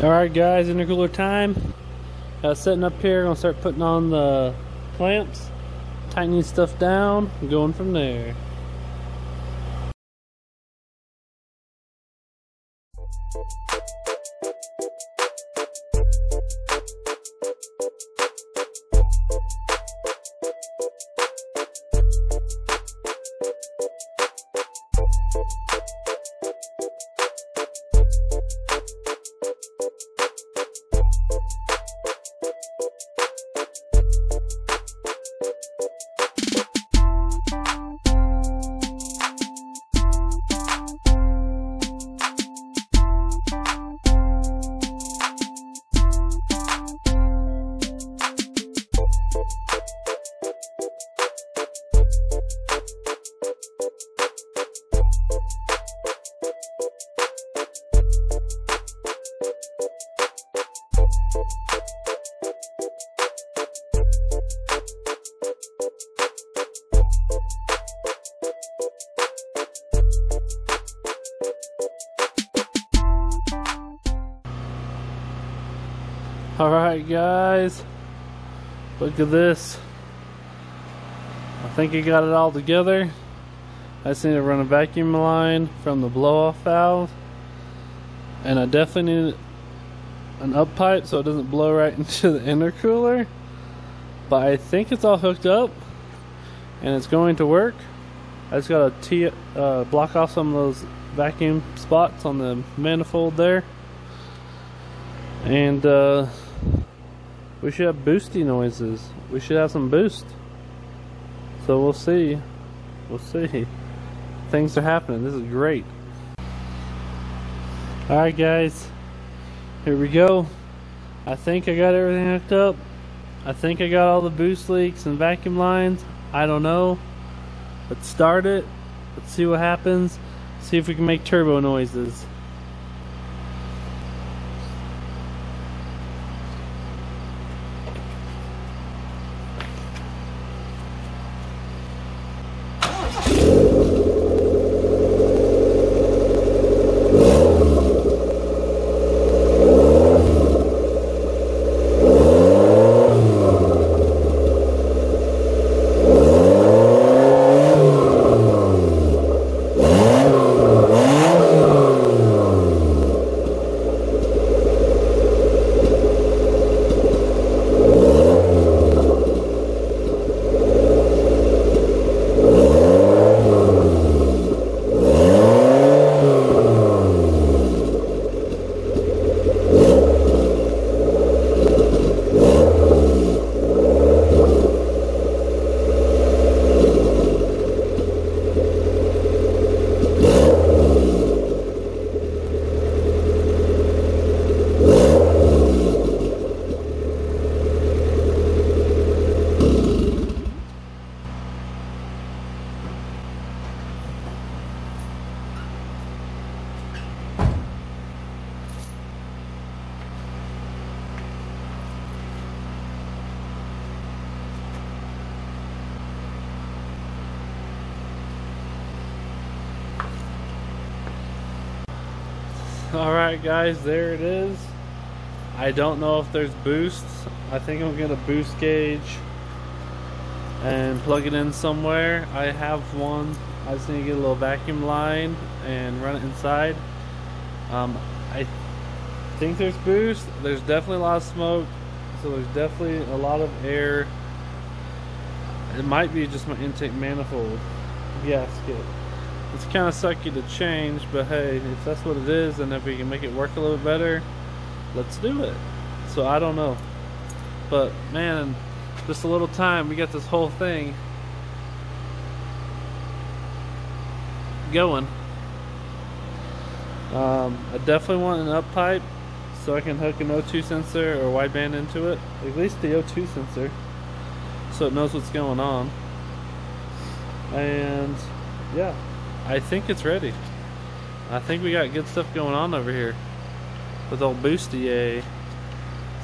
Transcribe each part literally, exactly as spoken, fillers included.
Alright guys, intercooler time. Uh, setting up here, gonna start putting on the clamps, tightening stuff down, and going from there. Alright guys, look at this. I think I got it all together. I just need to run a vacuum line from the blow off valve, and I definitely need an up pipe so it doesn't blow right into the intercooler, but I think it's all hooked up and it's going to work. I just gotta tee, uh, block off some of those vacuum spots on the manifold there, and uh, we should have boosty noises. We should have some boost. So we'll see. We'll see. Things are happening. This is great. Alright guys, here we go. I think I got everything hooked up. I think I got all the boost leaks and vacuum lines. I don't know. Let's start it. Let's see what happens. See if we can make turbo noises. Alright guys, there it is. I don't know if there's boosts. I think I'm gonna boost gauge and plug it in somewhere. I have one. I just need to get a little vacuum line and run it inside. Um, I think there's boost. There's definitely a lot of smoke, so there's definitely a lot of air. It might be just my intake manifold gasket. It's kind of sucky to change, but hey, if that's what it is, and if we can make it work a little better, let's do it. So I don't know, but man, just a little time, we got this whole thing going. Um, I definitely want an up pipe so I can hook an O two sensor or wideband into it, at least the O two sensor, so it knows what's going on. And yeah. I think it's ready. I think we got good stuff going on over here with old Boosty.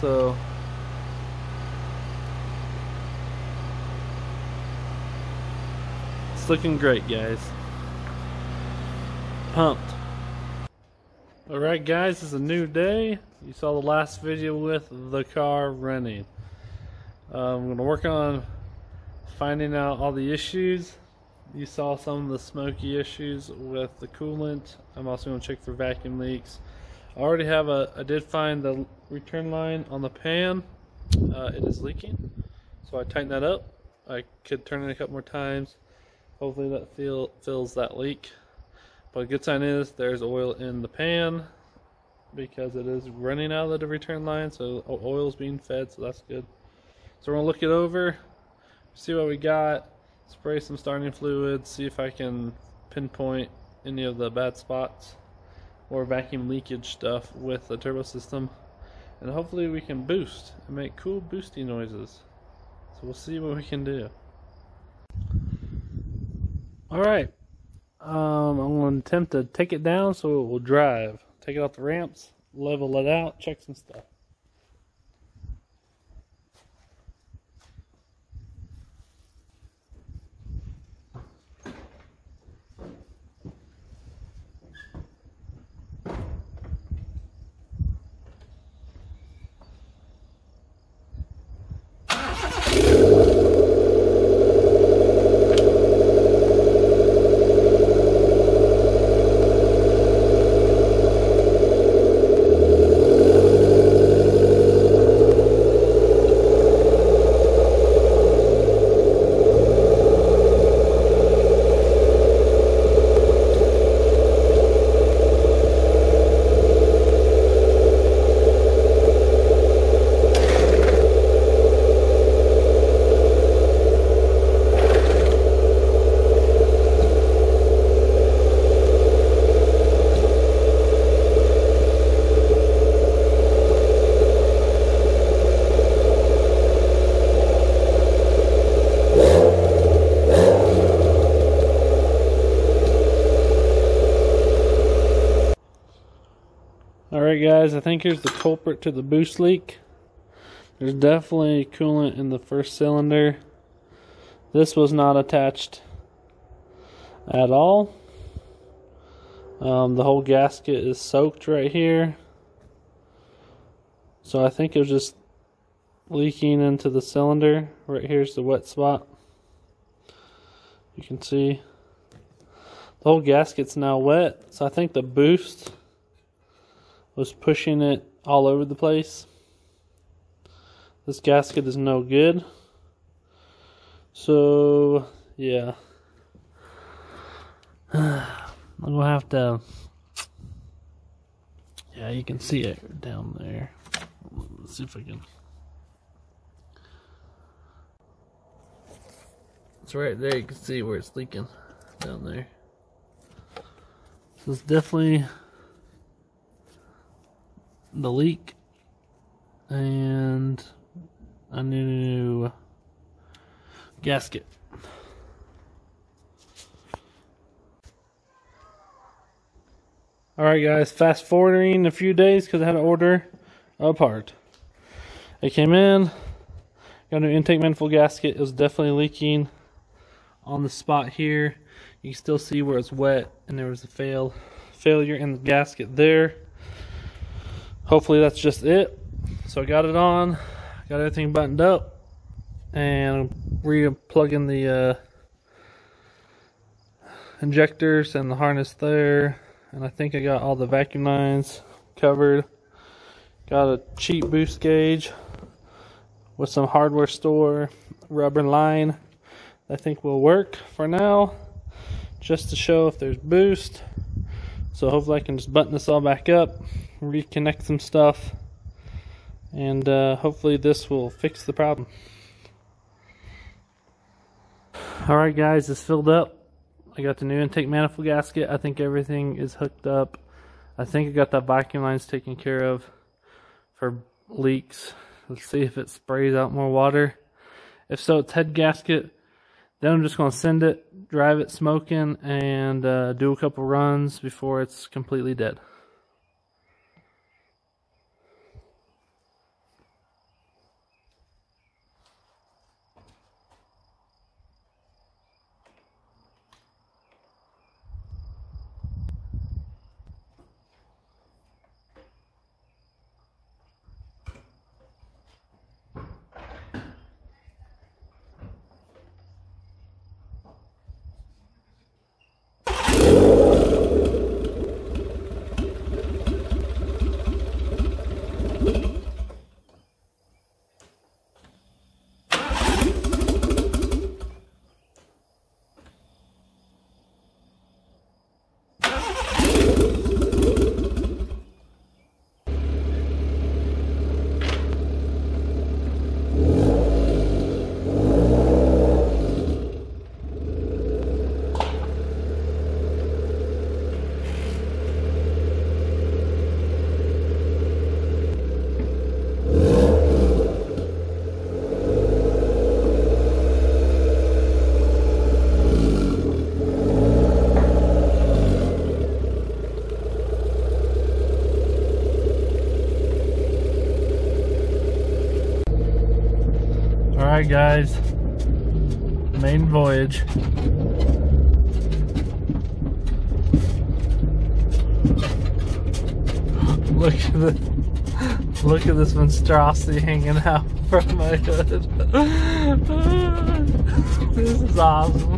So it's looking great, guys. Pumped. Alright guys, it's a new day. You saw the last video with the car running. Uh, I'm going to work on finding out all the issues. You saw some of the smoky issues with the coolant. I'm also going to check for vacuum leaks. I already have a, I did find the return line on the pan. Uh, it is leaking. So I tightened that up. I could turn it a couple more times. Hopefully that fill, fills that leak. But a good sign is there's oil in the pan because it is running out of the return line, so oil is being fed, so that's good. So we're going to look it over, see what we got, spray some starting fluid, see if I can pinpoint any of the bad spots or vacuum leakage stuff with the turbo system. And hopefully we can boost and make cool boosting noises. So we'll see what we can do. Alright. Um, I'm going to attempt to take it down so it will drive. Take it off the ramps, level it out, check some stuff. Alright guys, I think here's the culprit to the boost leak. There's definitely coolant in the first cylinder. This was not attached at all. Um, the whole gasket is soaked right here. So I think it was just leaking into the cylinder. Right here's the wet spot. You can see the whole gasket's now wet, so I think the boost was pushing it all over the place. This gasket is no good. So yeah, I'm gonna have to, yeah, you can see it down there. Let's see if I can, it's right there, you can see where it's leaking down there. So it's definitely the leak, and a new gasket. Alright guys, fast forwarding a few days because I had to order a part. I came in, got a new intake manifold gasket. It was definitely leaking on the spot here. You can still see where it's wet, and there was a fail failure in the gasket there. Hopefully that's just it. So I got it on, got everything buttoned up, and I'm re-plugging the uh, injectors and the harness there, and I think I got all the vacuum lines covered. Got a cheap boost gauge with some hardware store rubber line I think will work for now, just to show if there's boost. So hopefully I can just button this all back up, reconnect some stuff, and uh, hopefully this will fix the problem. Alright guys, it's filled up. I got the new intake manifold gasket. I think everything is hooked up. I think I got the vacuum lines taken care of for leaks. Let's see if it sprays out more water. If so, it's head gasket. Then I'm just going to send it, drive it smoking, and uh, do a couple runs before it's completely dead. Alright guys, main voyage. Look at the look at this monstrosity hanging out from my hood. This is awesome.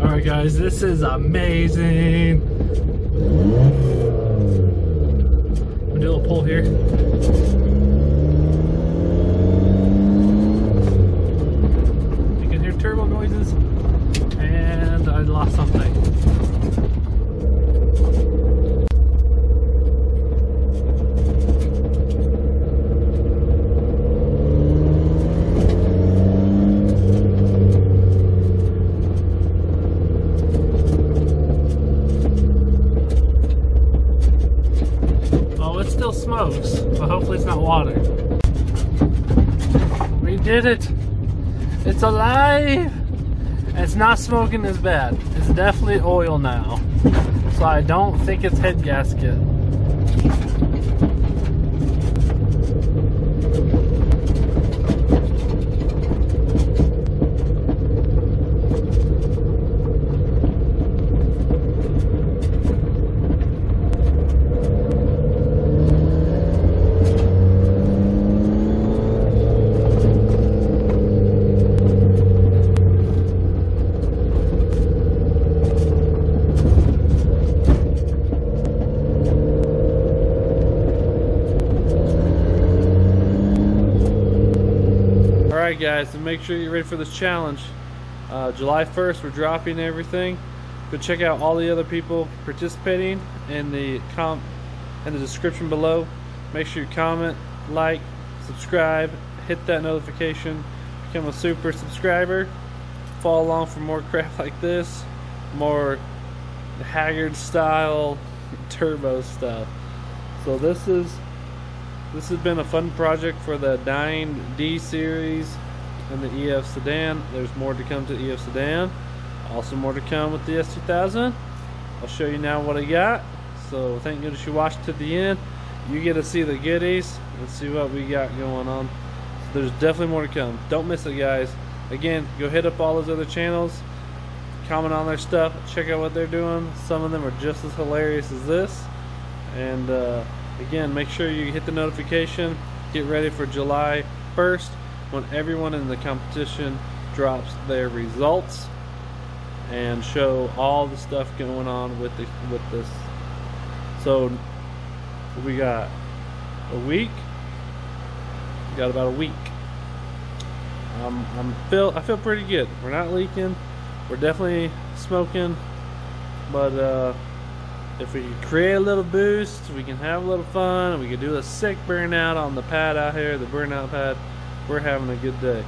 Alright guys, this is amazing. We'll do a pull here. You can hear turbo noises, and I lost something. Smokes, but hopefully it's not water. We did it! It's alive! It's not smoking as bad. It's definitely oil now, so I don't think it's head gasket. Alright guys, so make sure you're ready for this challenge. Uh, July first, we're dropping everything. Go check out all the other people participating in the comp in the description below. Make sure you comment, like, subscribe, hit that notification, become a super subscriber, follow along for more crap like this, more Haggard style turbo stuff. So this is This has been a fun project for the nine D series and the E F Sedan. There's more to come to E F Sedan. Also more to come with the S two thousand. I'll show you now what I got. So thank goodness you watched to the end. You get to see the goodies and see what we got going on. So there's definitely more to come. Don't miss it, guys. Again, go hit up all those other channels. Comment on their stuff. Check out what they're doing. Some of them are just as hilarious as this. And, uh... Again, make sure you hit the notification. Get ready for July first when everyone in the competition drops their results and show all the stuff going on with the, with this. So we got a week. We got about a week. Um, I'm feel I feel pretty good. We're not leaking. We're definitely smoking, but. Uh, If we could create a little boost, we can have a little fun, we can do a sick burnout on the pad out here, the burnout pad. We're having a good day.